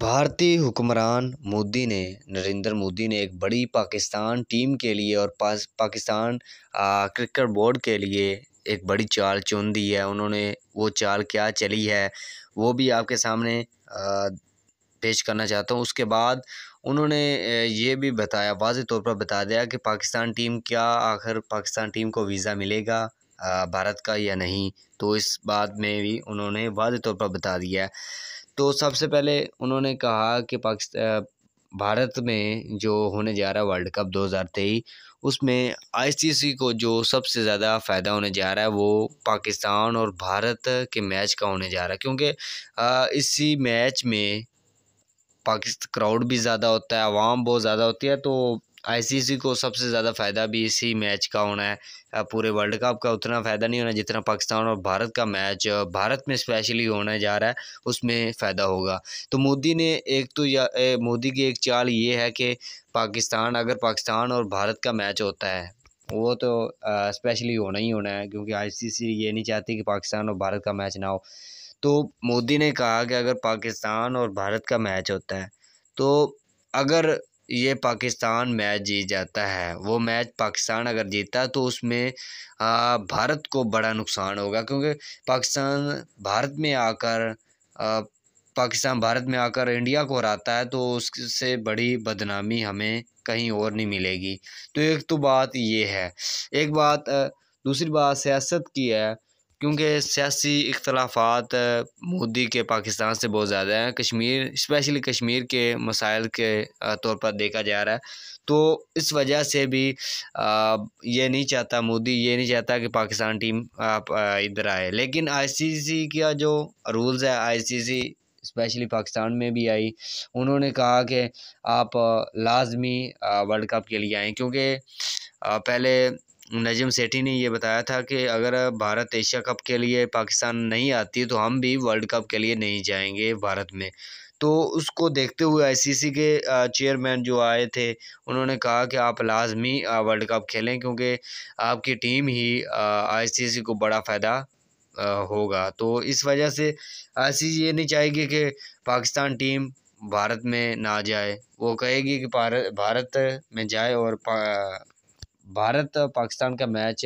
भारतीय हुक्मरान नरेंद्र मोदी ने एक बड़ी पाकिस्तान टीम के लिए और पाकिस्तान क्रिकेट बोर्ड के लिए एक बड़ी चाल चुन दी है। उन्होंने वो चाल क्या चली है वो भी आपके सामने पेश करना चाहता हूँ। उसके बाद उन्होंने ये भी बताया, वाज़े तौर पर बता दिया कि पाकिस्तान टीम क्या आखिर पाकिस्तान टीम को वीज़ा मिलेगा भारत का या नहीं, तो इस बात में भी उन्होंने वाज़े तौर पर बता दिया। तो सबसे पहले उन्होंने कहा कि भारत में जो होने जा रहा है वर्ल्ड कप 2023, उसमें आईसीसी को जो सबसे ज़्यादा फ़ायदा होने जा रहा है वो पाकिस्तान और भारत के मैच का होने जा रहा है, क्योंकि इसी मैच में पाकिस्तान क्राउड भी ज़्यादा होता है, आवाम बहुत ज़्यादा होती है। तो आईसीसी को सबसे ज़्यादा फ़ायदा भी इसी मैच का होना है। पूरे वर्ल्ड कप का उतना फ़ायदा नहीं होना जितना पाकिस्तान और भारत का मैच भारत में स्पेशली होने जा रहा है, उसमें फ़ायदा होगा। तो मोदी की एक चाल ये है कि अगर पाकिस्तान और भारत का मैच होता है वो तो स्पेशली होना ही होना है, क्योंकि आईसीसी ये नहीं चाहती कि पाकिस्तान और भारत का मैच ना हो। तो मोदी ने कहा कि अगर पाकिस्तान और भारत का मैच होता है तो अगर ये पाकिस्तान मैच जीत जाता है, वो मैच पाकिस्तान अगर जीता तो उसमें भारत को बड़ा नुकसान होगा, क्योंकि पाकिस्तान भारत में आकर इंडिया को हराता है तो उससे बड़ी बदनामी हमें कहीं और नहीं मिलेगी। तो एक तो बात ये है, एक बात दूसरी बात सियासत की है, क्योंकि सियासी इख्तलाफात मोदी के पाकिस्तान से बहुत ज़्यादा हैं। स्पेशली कश्मीर के मसाइल के तौर पर देखा जा रहा है। तो इस वजह से भी मोदी ये नहीं चाहता कि पाकिस्तान टीम इधर आए। लेकिन आईसीसी का जो रूल्स है, आईसीसी स्पेशली पाकिस्तान में भी आई, उन्होंने कहा कि आप लाजमी वर्ल्ड कप के लिए आएँ, क्योंकि पहले नजम सेठी ने ये बताया था कि अगर भारत एशिया कप के लिए पाकिस्तान नहीं आती तो हम भी वर्ल्ड कप के लिए नहीं जाएंगे भारत में। तो उसको देखते हुए आईसीसी के चेयरमैन जो आए थे उन्होंने कहा कि आप लाजमी वर्ल्ड कप खेलें, क्योंकि आपकी टीम ही आईसीसी को बड़ा फ़ायदा होगा। तो इस वजह से आईसीसी ये नहीं चाहेगी कि पाकिस्तान टीम भारत में ना जाए, वो कहेगी कि भारत में जाए और भारत पाकिस्तान का मैच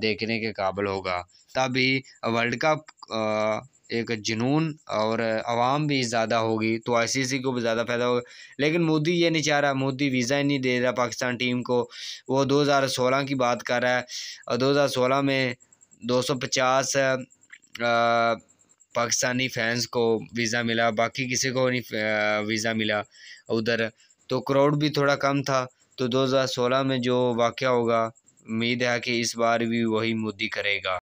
देखने के काबिल होगा। तभी वर्ल्ड कप एक जुनून और आवाम भी ज़्यादा होगी, तो आईसीसी को भी ज़्यादा फ़ायदा होगा। लेकिन मोदी ये नहीं चाह रहा, मोदी वीज़ा ही नहीं दे रहा पाकिस्तान टीम को। वो 2016 की बात कर रहा है, और 2016 में 250 पाकिस्तानी फैंस को वीज़ा मिला, बाकी किसी को नहीं वीज़ा मिला उधर, तो क्राउड भी थोड़ा कम था। तो 2016 में जो वाक़या होगा, उम्मीद है कि इस बार भी वही मोदी करेगा।